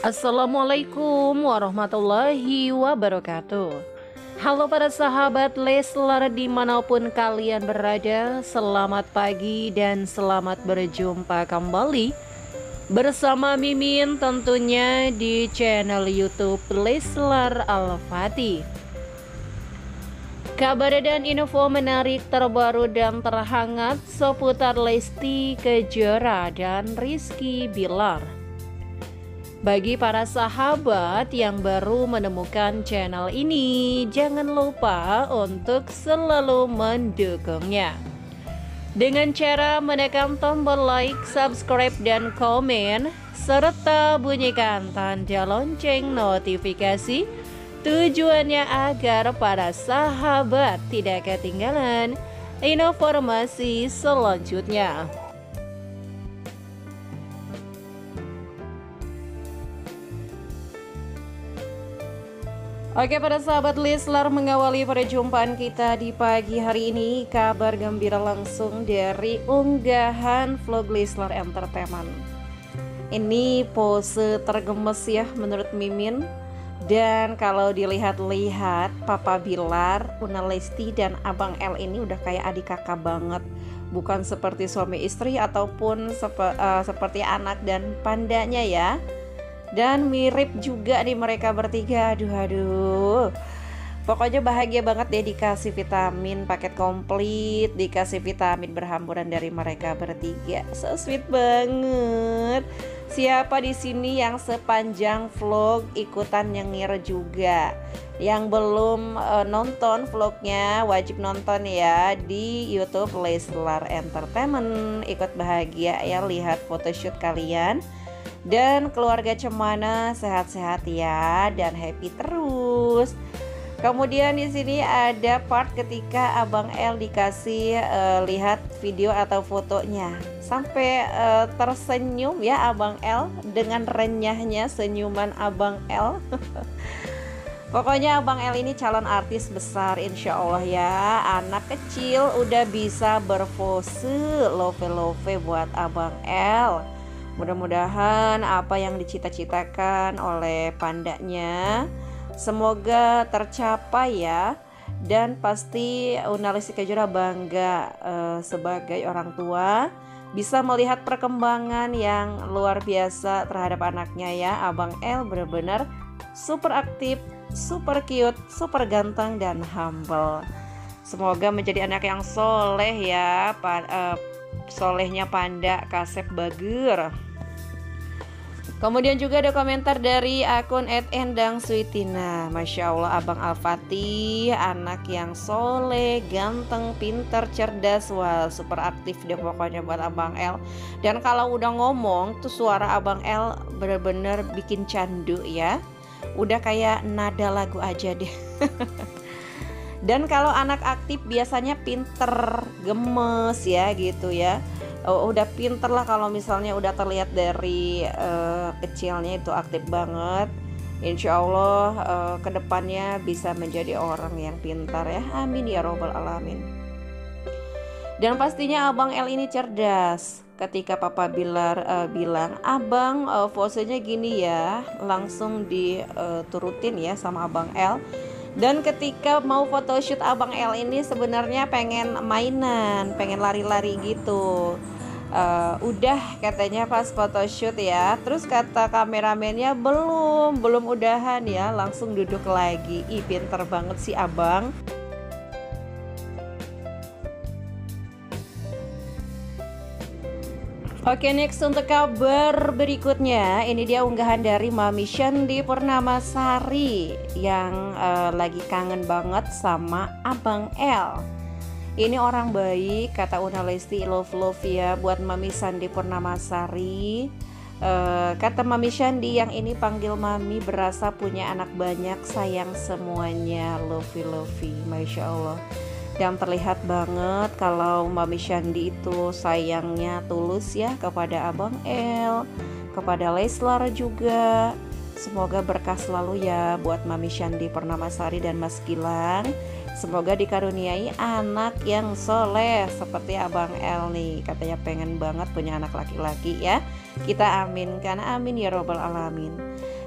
Assalamualaikum warahmatullahi wabarakatuh. Halo para sahabat Leslar dimanapun kalian berada, selamat pagi dan selamat berjumpa kembali bersama Mimin tentunya di channel YouTube Leslar Al-Fatih. Kabar dan info menarik terbaru dan terhangat seputar Lesti Kejora dan Rizky Billar. Bagi para sahabat yang baru menemukan channel ini, jangan lupa untuk selalu mendukungnya dengan cara menekan tombol like, subscribe, dan komen, serta bunyikan tanda lonceng notifikasi, tujuannya agar para sahabat tidak ketinggalan informasi selanjutnya. Oke para sahabat Leslar, mengawali perjumpaan kita di pagi hari ini, kabar gembira langsung dari unggahan vlog Leslar Entertainment. Ini pose tergemes ya menurut Mimin. Dan kalau dilihat-lihat, Papa Billar, Una Lesti, dan Abang L ini udah kayak adik kakak banget. Bukan seperti suami istri ataupun seperti anak dan pandanya ya. Dan mirip juga nih mereka bertiga. Aduh. Pokoknya bahagia banget deh, dikasih vitamin paket komplit, dikasih vitamin berhamburan dari mereka bertiga. So sweet banget. Siapa di sini yang sepanjang vlog ikutan nyengir juga? Yang belum nonton vlognya wajib nonton ya di YouTube Leslar Entertainment. Ikut bahagia ya, lihat photoshoot kalian. Dan keluarga Cemana sehat-sehat ya dan happy terus. Kemudian di sini ada part ketika Abang L dikasih lihat video atau fotonya. Sampai tersenyum ya Abang L dengan renyahnya senyuman Abang L. Pokoknya Abang L ini calon artis besar insya Allah ya. Anak kecil udah bisa berpose, love buat Abang L. Mudah-mudahan apa yang dicita-citakan oleh pandanya semoga tercapai ya. Dan pasti Una Lesti Kejora bangga sebagai orang tua bisa melihat perkembangan yang luar biasa terhadap anaknya ya. Abang El benar-benar super aktif, super cute, super ganteng, dan humble. Semoga menjadi anak yang soleh ya, solehnya Panda Kasep Bagir. Kemudian juga ada komentar dari akun @endangsuitina. Masya Allah Abang Al-Fatih, anak yang soleh, ganteng, pinter, cerdas. Wah super aktif deh pokoknya buat Abang L. Dan kalau udah ngomong tuh suara Abang L bener-bener bikin candu ya. Udah kayak nada lagu aja deh. Dan kalau anak aktif biasanya pinter, gemes ya gitu ya. Udah pinter lah kalau misalnya udah terlihat dari kecilnya itu aktif banget. Insya Allah kedepannya bisa menjadi orang yang pintar ya. Amin ya robbal alamin. Dan pastinya Abang L ini cerdas. Ketika Papa Billar bilang abang posenya gini ya, langsung diturutin ya sama Abang L. Dan ketika mau photoshoot Abang L ini sebenarnya pengen mainan, pengen lari-lari gitu. Udah katanya pas photoshoot ya. Terus kata kameramennya belum udahan ya, langsung duduk lagi. Ih pinter banget sih abang. Oke next untuk kabar berikutnya, ini dia unggahan dari Mami Shandy Purnamasari yang lagi kangen banget sama Abang L. Ini orang baik kata Una Lesti, love ya buat Mami Shandy Purnamasari. Kata Mami Shandy yang ini panggil Mami, berasa punya anak banyak, sayang semuanya, lovey. Masya Allah. Dan terlihat banget kalau Mami Shandy itu sayangnya tulus ya kepada Abang L, kepada Leslar juga. Semoga berkah selalu ya buat Mami Shandy Purnamasari dan Mas Gilang. Semoga dikaruniai anak yang soleh seperti Abang El nih, katanya pengen banget punya anak laki-laki ya. Kita aminkan, amin ya robbal alamin.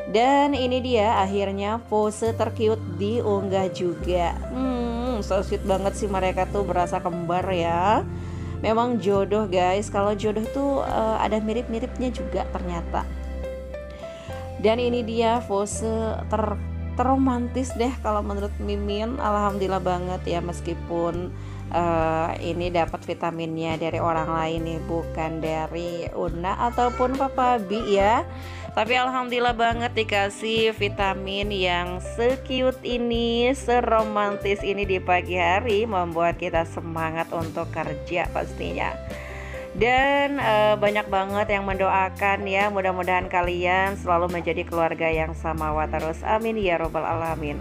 Dan ini dia akhirnya pose tercute diunggah juga. So sweet banget sih mereka tuh, berasa kembar ya. Memang jodoh guys, kalau jodoh tuh ada mirip-miripnya juga ternyata. Dan ini dia pose terromantis deh kalau menurut Mimin. Alhamdulillah banget ya, meskipun ini dapat vitaminnya dari orang lain nih, bukan dari Una ataupun Papa Bi ya. Tapi alhamdulillah banget dikasih vitamin yang se-cute ini, seromantis ini di pagi hari, membuat kita semangat untuk kerja pastinya. Dan banyak banget yang mendoakan ya, mudah-mudahan kalian selalu menjadi keluarga yang samawa terus, amin ya robbal alamin.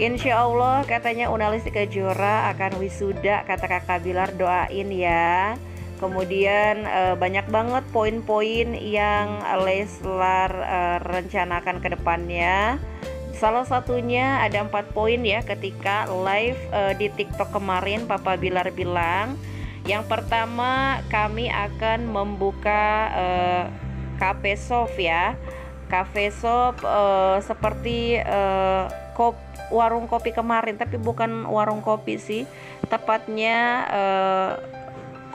Insya Allah katanya Una Lesti Kejora akan wisuda, kata Kakak Billar, doain ya. Kemudian banyak banget poin-poin yang Leslar rencanakan ke depannya. Salah satunya ada 4 poin ya, ketika live di TikTok kemarin Papa Billar bilang, yang pertama kami akan membuka cafe shop ya, cafe shop seperti warung kopi kemarin, tapi bukan warung kopi sih, tepatnya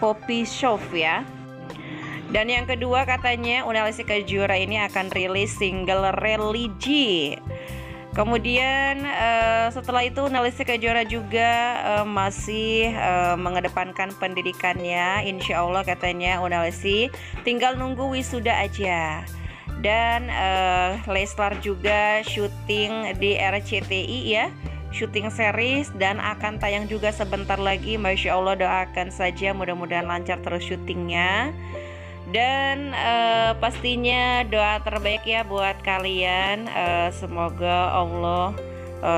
kopi shop ya. Dan yang kedua katanya Una Lesti Kejora ini akan rilis single Religi. Kemudian setelah itu Una Lesti Kejora juga masih mengedepankan pendidikannya. Insya Allah katanya Una Lesti tinggal nunggu wisuda aja. Dan Leslar juga syuting di RCTI ya, syuting series, dan akan tayang juga sebentar lagi. Masya Allah, doakan saja mudah-mudahan lancar terus syutingnya. Dan pastinya doa terbaik ya buat kalian. Semoga Allah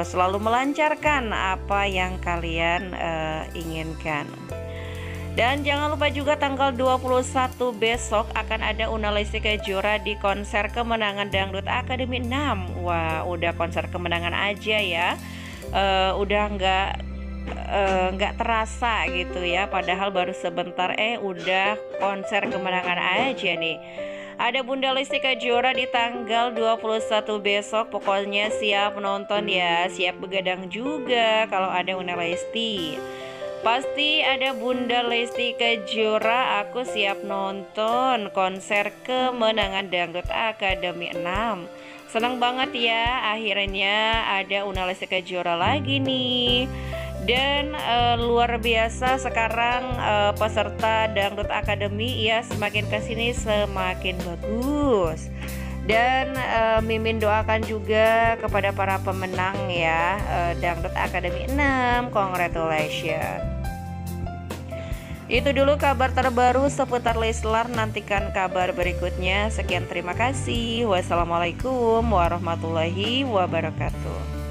selalu melancarkan apa yang kalian inginkan. Dan jangan lupa juga tanggal 21 besok akan ada Una Lesti Kejora di konser kemenangan Dangdut Akademi 6. Wah, udah konser kemenangan aja ya. Udah nggak terasa gitu ya, padahal baru sebentar udah konser kemenangan aja nih. Ada Bunda Lesti Kejora di tanggal 21 besok, pokoknya siap nonton ya, siap begadang juga kalau ada Una Lesti. Pasti ada Bunda Lesti Kejora, aku siap nonton konser kemenangan Dangdut Akademi 6. Senang banget ya, akhirnya ada Una Lesti Kejora lagi nih. Dan luar biasa sekarang peserta Dangdut Akademi ya, semakin kesini semakin bagus. Dan Mimin doakan juga kepada para pemenang ya, Dangdut Akademi 6, congratulations. Itu dulu kabar terbaru seputar Leslar. Nantikan kabar berikutnya. Sekian, terima kasih. Wassalamualaikum warahmatullahi wabarakatuh.